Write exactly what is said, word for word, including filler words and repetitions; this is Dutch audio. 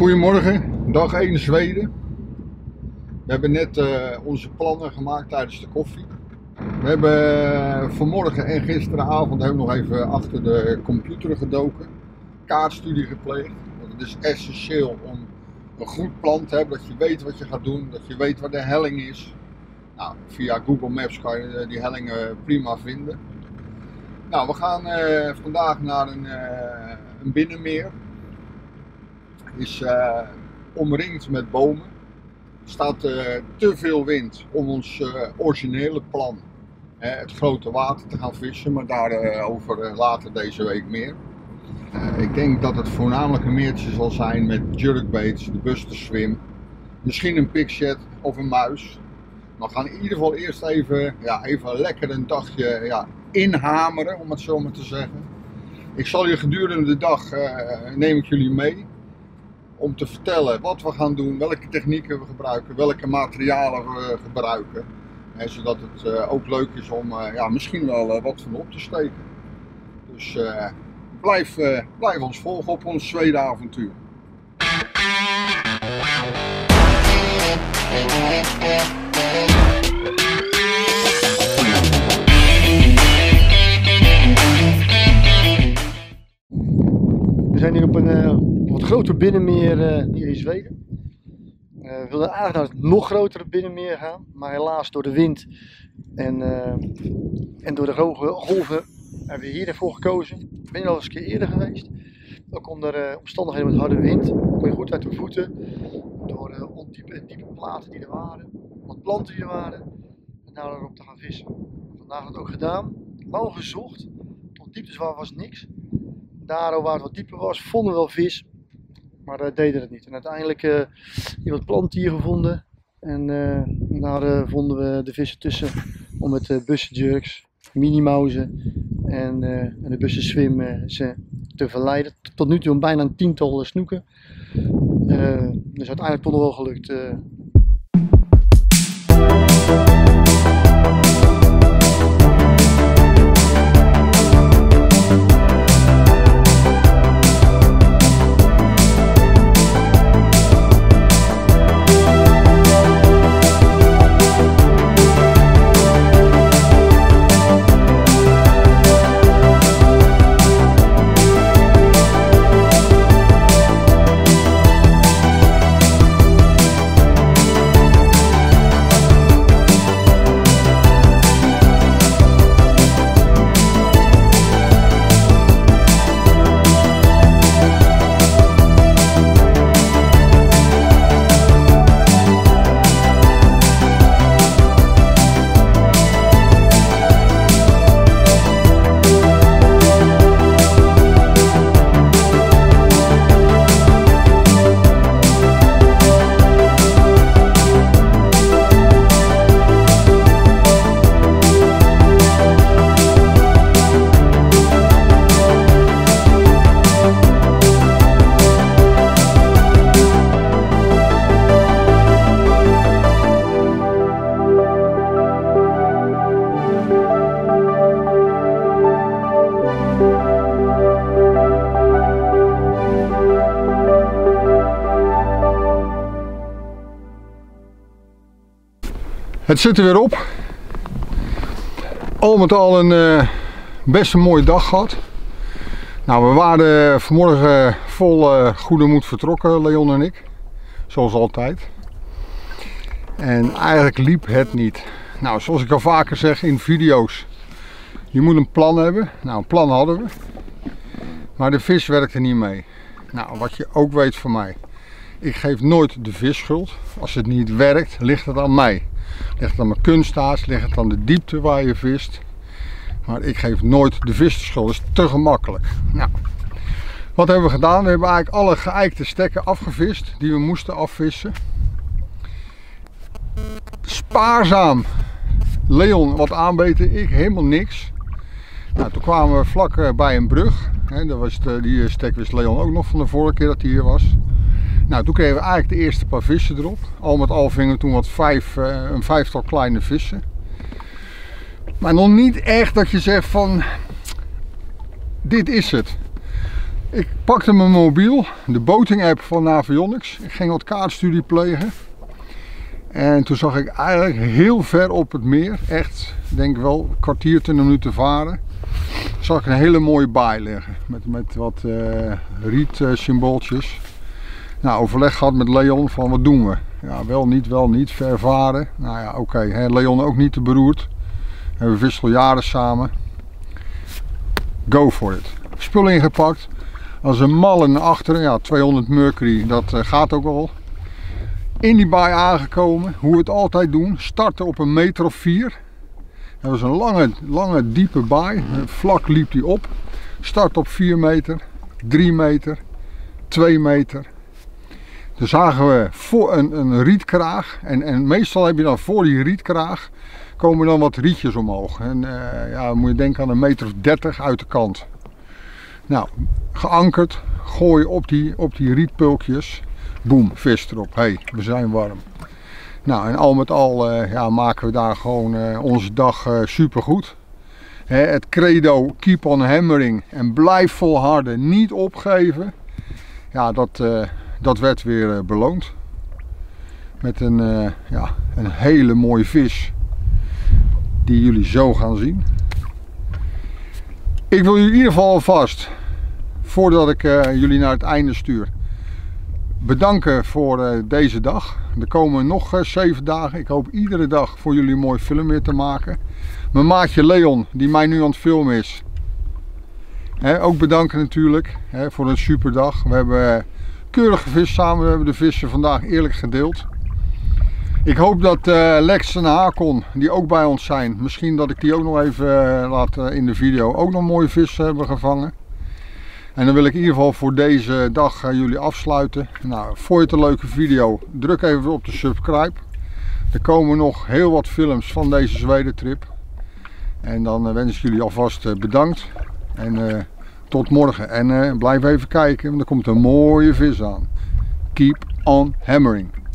Goedemorgen, dag één Zweden. We hebben net uh, onze plannen gemaakt tijdens de koffie. We hebben vanmorgen en gisteravond hebben we nog even achter de computer gedoken. Kaartstudie gepleegd. Want het is essentieel om een goed plan te hebben, dat je weet wat je gaat doen, dat je weet waar de helling is. Nou, via Google Maps kan je die hellingen prima vinden. Nou, we gaan uh, vandaag naar een, uh, een binnenmeer. Is uh, omringd met bomen. Er staat uh, te veel wind om ons uh, originele plan, uh, het grote water, te gaan vissen, maar daarover uh, later deze week meer. Uh, ik denk dat het voornamelijk een meertje zal zijn met jerkbaits, de buster swim, misschien een pigset of een muis. Maar we gaan in ieder geval eerst even, ja, even lekker een dagje ja, inhameren, om het zo maar te zeggen. Ik zal je gedurende de dag, uh, neem ik jullie mee, om te vertellen wat we gaan doen, welke technieken we gebruiken, welke materialen we gebruiken. Hè, zodat het uh, ook leuk is om uh, ja, misschien wel uh, wat van op te steken. Dus uh, blijf, uh, blijf ons volgen op ons tweede avontuur. We zijn hier op een uh... wat groter binnenmeer uh, hier in Zweden. Uh, we wilden eigenlijk naar het nog grotere binnenmeer gaan, maar helaas door de wind en, uh, en door de hoge golven hebben we hier ervoor gekozen. Ik ben al eens een keer eerder geweest, ook onder uh, omstandigheden met harde wind. Kon je goed uit de voeten door uh, ondiepe, diepe platen die er waren, wat planten die er waren, en daar erop te gaan vissen. Vandaag had het ook gedaan, lang gezocht, tot dieptes waar was niks. Daar waar het wat dieper was, vonden we wel vis. Maar uh, deden het niet. En uiteindelijk uh, hier wat planten hier gevonden. En uh, daar uh, vonden we de vissen tussen. Om met uh, bussenjerks, minimauzen en, uh, en de bussenswim uh, ze te verleiden. Tot nu toe bijna een tiental uh, snoeken. Uh, dus uiteindelijk toch nog wel gelukt. Uh. Het zit er weer op. Al met al een uh, best een mooie dag gehad. Nou, we waren vanmorgen vol uh, goede moed vertrokken, Leon en ik. Zoals altijd. En eigenlijk liep het niet. Nou, zoals ik al vaker zeg in video's. Je moet een plan hebben. Nou, een plan hadden we. Maar de vis werkte niet mee. Nou, wat je ook weet van mij. Ik geef nooit de vis schuld. Als het niet werkt, ligt het aan mij. Ligt het aan mijn kunstaars, ligt het aan de diepte waar je vist. Maar ik geef nooit de vis de schuld, dat is te gemakkelijk. Nou, wat hebben we gedaan? We hebben eigenlijk alle geijkte stekken afgevist die we moesten afvissen. Spaarzaam. Leon wat aanbeten, ik helemaal niks. Nou, toen kwamen we vlak bij een brug. He, dat was de, die stek wist Leon ook nog van de vorige keer dat hij hier was. Nou, toen kregen we eigenlijk de eerste paar vissen erop. Al met al vingen we toen wat vijf, een vijftal kleine vissen. Maar nog niet echt dat je zegt van, dit is het. Ik pakte mijn mobiel, de boating app van Navionics. Ik ging wat kaartstudie plegen. En toen zag ik eigenlijk heel ver op het meer, echt denk ik wel een kwartier, twintig minuten varen, zag ik een hele mooie baai liggen met, met wat uh, riet uh, symbooltjes. Nou, overleg gehad met Leon van wat doen we? Ja, wel niet, wel niet, ver varen. Nou ja, oké, okay. Leon ook niet te beroerd. We wissel jaren samen. Go for it. Spul ingepakt. Als een malle naar achteren, ja, tweehonderd Mercury, dat uh, gaat ook al. In die baai aangekomen, hoe we het altijd doen, starten op een meter of vier. Dat was een lange, lange diepe baai, vlak liep die op. Start op vier meter, drie meter, twee meter. Dan zagen we voor een, een rietkraag en, en meestal heb je dan voor die rietkraag komen dan wat rietjes omhoog. En uh, ja, dan moet je denken aan een meter of dertig uit de kant. Nou, geankerd, gooi op die, op die rietpulkjes. Boem, vis erop. Hé, hey, we zijn warm. Nou, en al met al uh, ja, maken we daar gewoon uh, onze dag uh, super goed. Hè, het credo keep on hammering en blijf volharden, niet opgeven. Ja, dat, uh, dat werd weer uh, beloond. Met een, uh, ja, een hele mooie vis. Die jullie zo gaan zien. Ik wil jullie in ieder geval alvast, voordat ik uh, jullie naar het einde stuur, bedanken voor deze dag. Er komen nog zeven dagen. Ik hoop iedere dag voor jullie een mooi film weer te maken. Mijn maatje Leon, die mij nu aan het filmen is. He, ook bedanken natuurlijk he, voor een super dag. We hebben keurig gevist samen. We hebben de vissen vandaag eerlijk gedeeld. Ik hoop dat uh, Lex en Hakon, die ook bij ons zijn, misschien dat ik die ook nog even uh, laat uh, in de video, ook nog mooie vissen hebben gevangen. En dan wil ik in ieder geval voor deze dag uh, jullie afsluiten. Nou, vond je het een leuke video? Druk even op de subscribe. Er komen nog heel wat films van deze Zweden trip. En dan uh, wens ik jullie alvast uh, bedankt. En uh, tot morgen. En uh, blijf even kijken, want er komt een mooie vis aan. Keep on hammering.